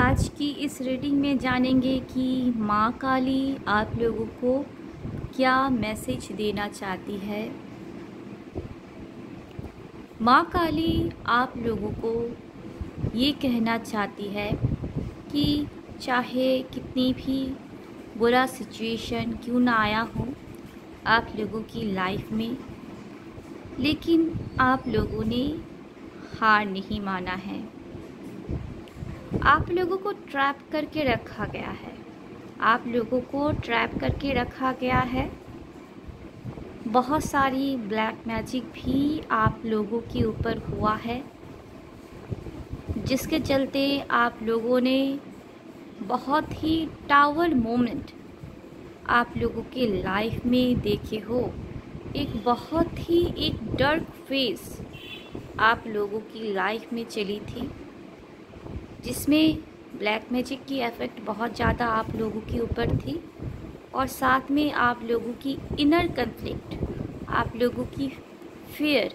आज की इस रीडिंग में जानेंगे कि माँ काली आप लोगों को क्या मैसेज देना चाहती है। माँ काली आप लोगों को ये कहना चाहती है कि चाहे कितनी भी बुरा सिचुएशन क्यों ना आया हो आप लोगों की लाइफ में, लेकिन आप लोगों ने हार नहीं माना है। आप लोगों को ट्रैप करके रखा गया है, आप लोगों को ट्रैप करके रखा गया है। बहुत सारी ब्लैक मैजिक भी आप लोगों के ऊपर हुआ है, जिसके चलते आप लोगों ने बहुत ही टावर मोमेंट आप लोगों के लाइफ में देखे हो। एक बहुत ही एक डार्क फेस आप लोगों की लाइफ में चली थी, जिसमें ब्लैक मैजिक की इफ़ेक्ट बहुत ज़्यादा आप लोगों के ऊपर थी और साथ में आप लोगों की इनर कन्फ्लिक्ट, आप लोगों की फियर,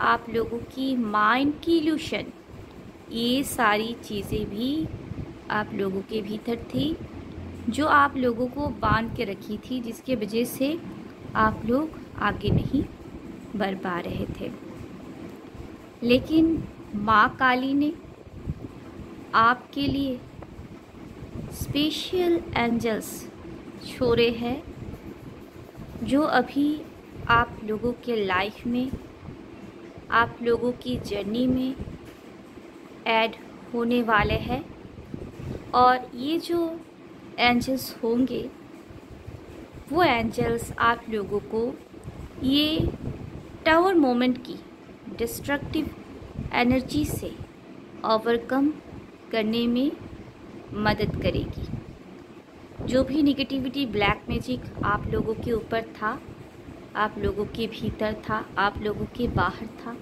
आप लोगों की माइंड की इल्यूशन, ये सारी चीज़ें भी आप लोगों के भीतर थी जो आप लोगों को बांध के रखी थी, जिसके वजह से आप लोग आगे नहीं बढ़ पा रहे थे। लेकिन माँ काली ने आपके लिए स्पेशल एंजल्स छोड़े हैं जो अभी आप लोगों के लाइफ में, आप लोगों की जर्नी में ऐड होने वाले हैं। और ये जो एंजल्स होंगे वो एंजल्स आप लोगों को ये टावर मोमेंट की डिस्ट्रक्टिव एनर्जी से ओवरकम करने में मदद करेगी। जो भी निगेटिविटी ब्लैक मैजिक आप लोगों के ऊपर था, आप लोगों के भीतर था, आप लोगों के बाहर था,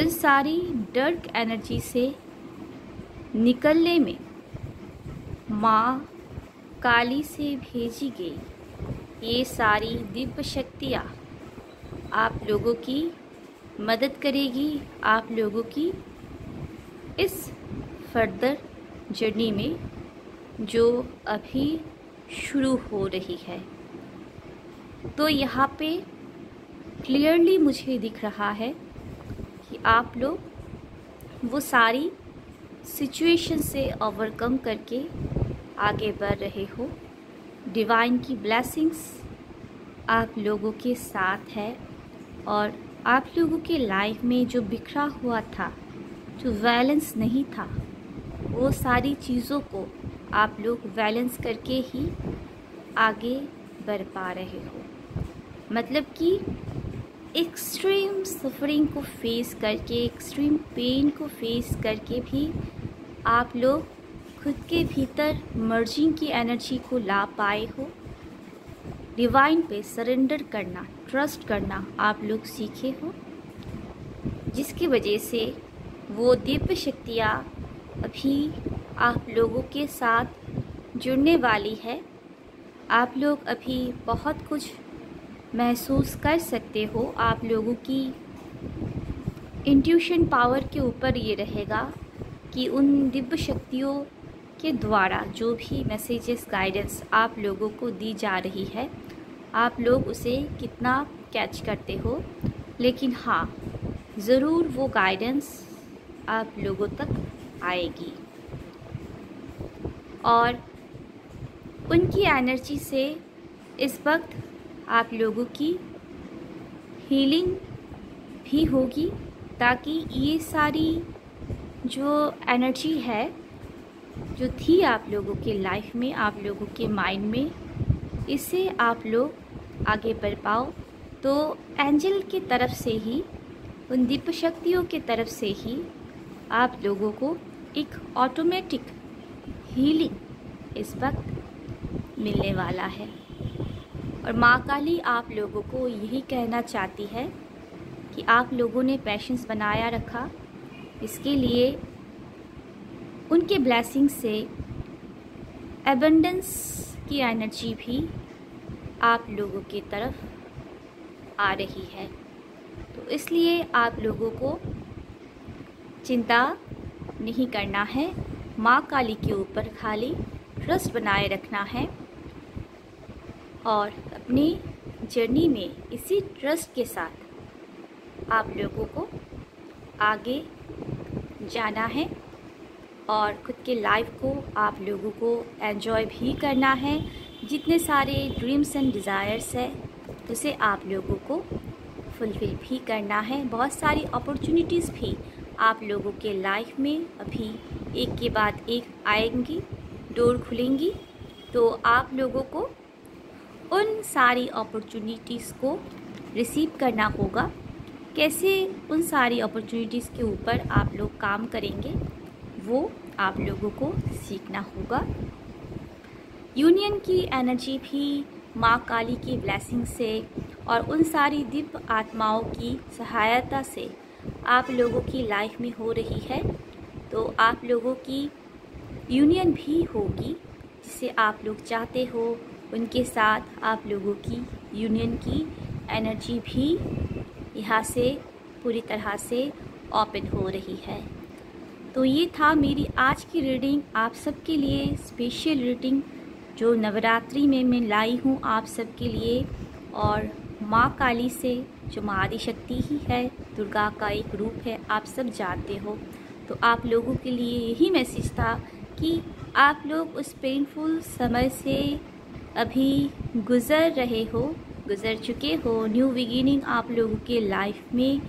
उन सारी डार्क एनर्जी से निकलने में माँ काली से भेजी गई ये सारी दिव्य शक्तियाँ आप लोगों की मदद करेगी, आप लोगों की इस फर्दर जर्नी में जो अभी शुरू हो रही है। तो यहाँ पे क्लियरली मुझे दिख रहा है कि आप लोग वो सारी सिचुएशन से ओवरकम करके आगे बढ़ रहे हो। डिवाइन की ब्लेसिंग्स आप लोगों के साथ है और आप लोगों के लाइफ में जो बिखरा हुआ था, जो बैलेंस नहीं था, वो सारी चीज़ों को आप लोग बैलेंस करके ही आगे बढ़ पा रहे हो। मतलब कि एक्सट्रीम सफ़रिंग को फेस करके, एक्सट्रीम पेन को फेस करके भी आप लोग खुद के भीतर मर्जिंग की एनर्जी को ला पाए हो। डिवाइन पे सरेंडर करना, ट्रस्ट करना आप लोग सीखे हो, जिसकी वजह से वो दिव्य शक्तियाँ अभी आप लोगों के साथ जुड़ने वाली है। आप लोग अभी बहुत कुछ महसूस कर सकते हो। आप लोगों की इंट्यूशन पावर के ऊपर ये रहेगा कि उन दिव्य शक्तियों के द्वारा जो भी मैसेजेस, गाइडेंस आप लोगों को दी जा रही है, आप लोग उसे कितना कैच करते हो। लेकिन हाँ, ज़रूर वो गाइडेंस आप लोगों तक आएगी और उनकी एनर्जी से इस वक्त आप लोगों की हीलिंग भी होगी, ताकि ये सारी जो एनर्जी है जो थी आप लोगों के लाइफ में, आप लोगों के माइंड में, इससे आप लोग आगे बढ़ पाओ। तो एंजल की तरफ से ही, उन दिव्य शक्तियों की तरफ से ही आप लोगों को एक ऑटोमेटिक हीलिंग इस वक्त मिलने वाला है। और माँ काली आप लोगों को यही कहना चाहती है कि आप लोगों ने पैशंस बनाया रखा, इसके लिए उनके ब्लेसिंग से एबंडेंस की एनर्जी भी आप लोगों की तरफ आ रही है। तो इसलिए आप लोगों को चिंता नहीं करना है, माँ काली के ऊपर खाली ट्रस्ट बनाए रखना है और अपनी जर्नी में इसी ट्रस्ट के साथ आप लोगों को आगे जाना है और खुद के लाइफ को आप लोगों को एंजॉय भी करना है। जितने सारे ड्रीम्स एंड डिज़ायर्स है उसे आप लोगों को फुलफ़िल भी करना है। बहुत सारी अपॉर्चुनिटीज़ भी आप लोगों के लाइफ में अभी एक के बाद एक आएंगी, डोर खुलेंगी, तो आप लोगों को उन सारी अपॉर्चुनिटीज़ को रिसीव करना होगा। कैसे उन सारी अपॉर्चुनिटीज़ के ऊपर आप लोग काम करेंगे वो आप लोगों को सीखना होगा। यूनियन की एनर्जी भी माँ काली की ब्लेसिंग से और उन सारी दिव्य आत्माओं की सहायता से आप लोगों की लाइफ में हो रही है, तो आप लोगों की यूनियन भी होगी जिसे आप लोग चाहते हो। उनके साथ आप लोगों की यूनियन की एनर्जी भी यहाँ से पूरी तरह से ओपन हो रही है। तो ये था मेरी आज की रीडिंग, आप सबके लिए स्पेशल रीडिंग जो नवरात्रि में मैं लाई हूँ आप सबके लिए। और माँ काली से जो माँ आदि शक्ति ही है, दुर्गा का एक रूप है, आप सब जानते हो, तो आप लोगों के लिए यही मैसेज था कि आप लोग उस पेनफुल समय से अभी गुज़र रहे हो, गुज़र चुके हो। न्यू बिगिनिंग आप लोगों के लाइफ में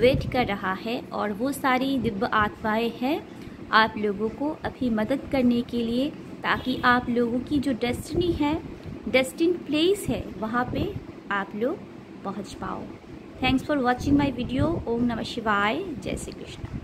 वेट कर रहा है और वो सारी दिव्य आत्माएँ हैं आप लोगों को अभी मदद करने के लिए, ताकि आप लोगों की जो डेस्टिनी है, डेस्टिन प्लेस है, वहाँ पे आप लोग पहुँच पाओ। Thanks for watching my video. ओम नमः शिवाय। जय श्री कृष्ण।